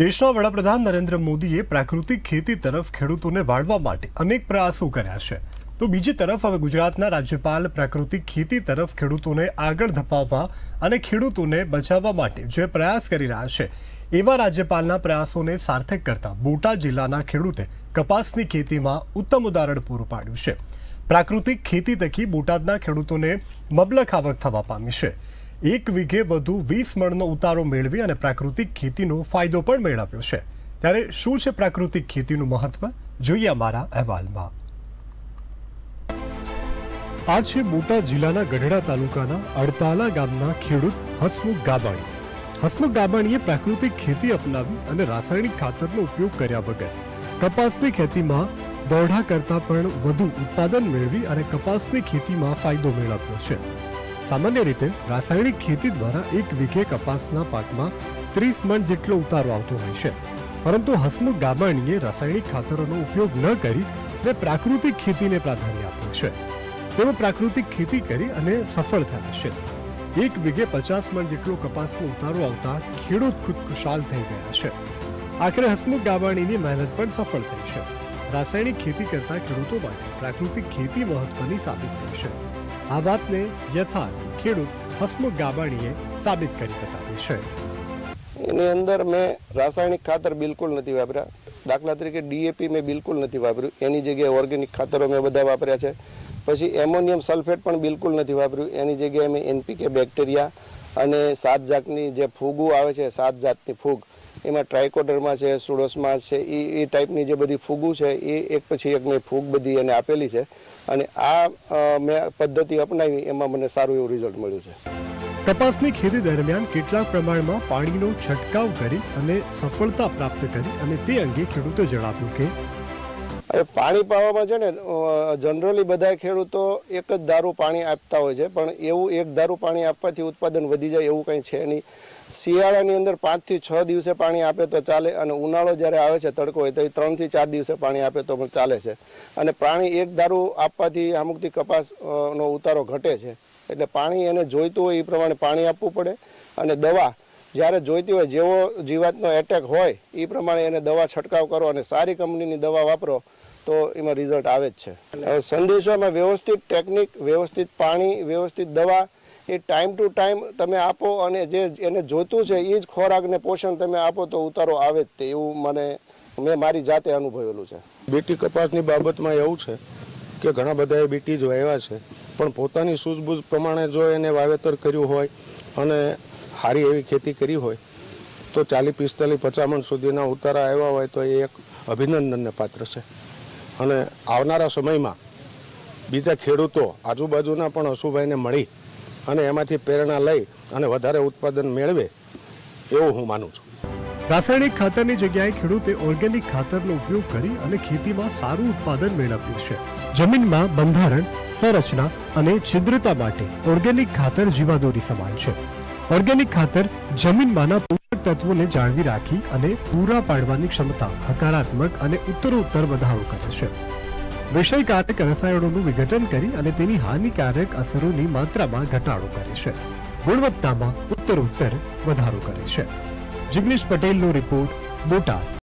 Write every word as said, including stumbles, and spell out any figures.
દેશના વડાપ્રધાન નરેન્દ્ર મોદીએ પ્રાકૃતિક ખેતી તરફ ખેડૂતોને વાળવા માટે અનેક પ્રયાસો કર્યા છે તો બીજી તરફ હવે ગુજરાતના રાજ્યપાલ પ્રાકૃતિક ખેતી તરફ ખેડૂતોને આગળ ધપાવવા અને ખેડૂતોને બચાવવા માટે જે પ્રયાસ કરી રહ્યા છે એવા રાજ્યપાલના પ્રયાસોને સાર્થક કરતા બોટાદ જિલ્લાના ખેડૂતે કપાસની ખેતીમાં ઉત્તમ ઉદાહરણ પૂરું પાડ્યું છે। પ્રાકૃતિક ખેતી થકી બોટાદના ખેડૂતોને મબલખ આવક થવા પામી છે। एक વીઘે વધુ વીસ મણનો ઉતારો મેળવી અને પ્રાકૃતિક ખેતીનો ફાયદો પણ મેળવ્યો છે। ત્યારે શું છે પ્રાકૃતિક ખેતીનું મહત્વ, જોઈએ અમારા અહેવાલમાં। આ છે બોટાદ જિલ્લાના ગઢડા તાલુકાના અડતાલા ગામના ખેડૂત હસમુખ ગાબાણી। હસમુખ ગાબાણીએ પ્રાકૃતિક ખેતી અપનાવી અને રાસાયણિક ખાતરનો ઉપયોગ કર્યા વગર કપાસની ખેતીમાં દોઢા કરતા પણ વધુ ઉત્પાદન મેળવી અને કપાસની ખેતીમાં ફાયદો મેળવ્યો છે। सामान्य रीते रासायणिक खेती द्वारा एक वीघे कपासना पाकमां तीस मण जेटलो उतारो आवतो होय छे, परंतु हसमुख गाबाणीए रासायणिक खातरोनो उपयोग न करी प्राकृतिक खेतीने प्राधान्य आप्युं छे। तेओ प्राकृतिक खेती करी अने सफल थया छे। एक वीघे पचास मण जेटलो कपासनो उतारो आवता खेडूत खुदखुशाल थई गया छे। आखरे हसमुख गाबाणीनी मेहनत पण सफल थई छे। रासायणिक खेती करता खेडूतो माटे प्राकृतिक खेती महत्वनी साबित थई छे। आ वातने यथार्थ खेडूत हसमुख गाबाणीए साबित करी बतावी छे। एनी अंदर मैं रासायणिक खातर बिल्कुल नहीं वापरा। दाखला तरीके डीएपी में बिल्कुल नहीं वापरू, एनी जगह ऑर्गेनिक खातरों में बधा वापरा छे। पछी एमोनियम सल्फेट पण बिल्कुल नहीं वापरू, एनी जगह में एनपीके बेक्टेरिया अने सात जातनी जे फूगू आवे छे, सात जातनी फूग एमां ट्राइकोडर्मा छे, सुडोस्मा छे, ए टाइपनी जे बधी फूगू छे ए एक पछी एक में फूग बधी अने आपेली छे अने आ मैं पद्धति अपनावी एमां मने सारुं एवुं रिजल्ट मळ्युं छे। कपासनी खेती दरमियान केटला प्रमाणमां पाणीनो छंटकाव करी अने सफलता प्राप्त करी अने ते अंगे खेडूतोए जणाव्युं के अरे पाणी पावामां छे ने जनरली बधा खेडूतो एक ज दारू पाणी आपता होय छे, पण एवुं एक दारू पाणी आपवाथी उत्पादन वधी जाय एवुं कांई छे नहीं। શિયાળાની અંદર पांच થી छह દિવસે पानी આપે तो ચાલે અને ઉનાળો જ્યારે આવે છે તડકો હોય તો ત્રણ થી ચાર દિવસે पानी આપે તો પણ ચાલે છે। અને પાણી એક દારૂ આપવાથી અમુકથી કપાસનો ઉતારો ઘટે છે, એટલે પાણી એને જોઈતું હોય એ પ્રમાણે પાણી આપવું પડે અને દવા જ્યારે જોઈતી હોય જેવો જીવાતનો એટેક હોય એ પ્રમાણે એને દવા છંટકાવ કરો અને સારી કંપનીની દવા વાપરો तो एमां रिजल्ट आवे ज छे। संदेशामां व्यवस्थित टेक्निक, व्यवस्थित पाणी, व्यवस्थित दवा ए टाइम टू टाइम तमे आपो अने जे एने जोतुं छे ए ज खोराक ने पोषण तमे आपो तो उतारो आवे ज ते एवुं मने मैं मारी जाते अनुभवेलुं छे। बीटी कपासनी बाबतमां एवुं छे के घणा बधाए बीटी जो वाव्या छे पण पोतानी सूझबूझ प्रमाणे जो एने वावेतर कर्युं होय अने सारी एवी खेती करी होय तो चालीस पिस्तालीस पचास मण सुधीना उतारा आव्या होय तो ए एक अभिनंदनने पात्र छे। अने आवनारा समयमां बीजा खेडूतो आजूबाजूना पण हसुभाईने मळी अने एमांथी प्रेरणा लई अने वधारे उत्पादन मेळवे एवुं हुं मानुं छुं। रासायणिक खातरनी जग्याए खेडूते ऑर्गेनिक खातरनो उपयोग करी अने खेतीमां सारुं उत्पादन मेळव्युं छे। जमीनमां बंधारण, संरचना अने छिद्रता माटे ऑर्गेनिक खातर जीवादोरी समान छे। ऑर्गेनिक खातर जमीनमांना पोषक तत्वोने जाळवी राखी अने पूरा पाडवानी क्षमता हकारात्मक अने उत्तरोत्तर वधारो करे छे। विषयकारक रसायणोनुं विघटन करी अने तेनी हानिकारक असरोनी मात्रामां घटाडो करे छे, गुणवत्तामां उत्तरोत्तर वधारो करे छे। जिग्नेश पटेलनो रिपोर्ट, बोटाद।